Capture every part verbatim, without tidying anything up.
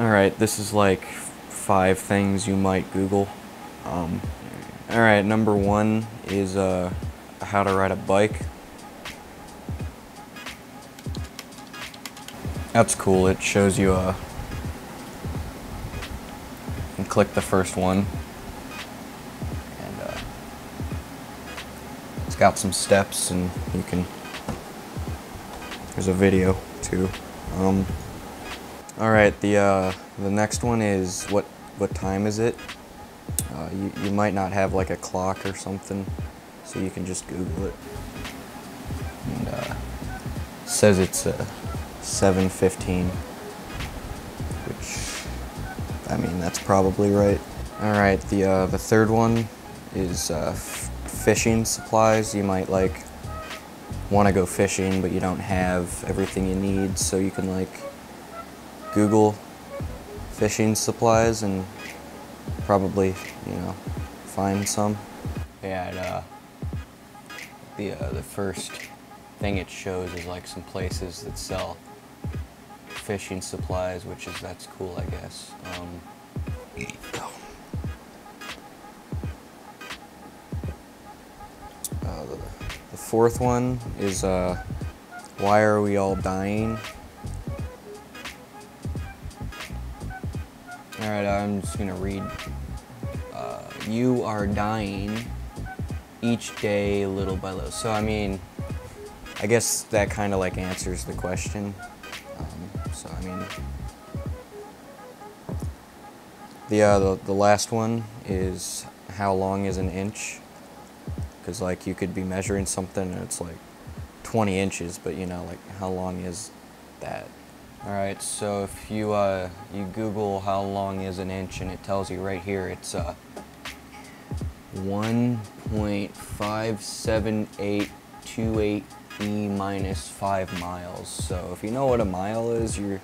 Alright, this is like five things you might Google. Um, Alright, number one is uh, how to ride a bike. That's cool, it shows you a... Uh, and click the first one. And uh, it's got some steps and you can... There's a video too. Um, Alright, the uh, the next one is what what time is it? Uh, you, you might not have like a clock or something, so you can just Google it. And uh, it says it's uh, seven fifteen, which I mean that's probably right. Alright, the uh, the third one is uh, f fishing supplies. You might like want to go fishing, but you don't have everything you need, so you can like Google fishing supplies and probably, you know, find some. Yeah, it, uh, the, uh, the first thing it shows is like some places that sell fishing supplies, which is, that's cool, I guess. Um, uh, the, the fourth one is, uh, why are we all dying? Alright, I'm just gonna read. Uh, you are dying each day little by little. So, I mean, I guess that kind of like answers the question. Um, so, I mean, the, uh, the, the last one is how long is an inch? Because, like, you could be measuring something and it's like twenty inches, but you know, like, how long is that? Alright, so if you uh, you Google how long is an inch, and it tells you right here it's uh, one point five seven eight two eight e minus five miles. So if you know what a mile is, you're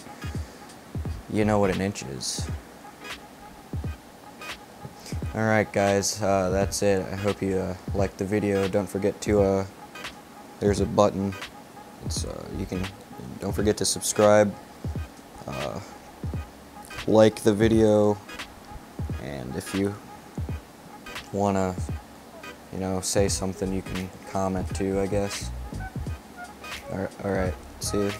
you know what an inch is. Alright guys, uh, that's it. I hope you uh, liked the video. Don't forget to, uh, there's a button. It's, uh, you can, don't forget to subscribe. Uh, like the video, and if you wanna, you know, say something, you can comment too, I guess. All right, all right. See you.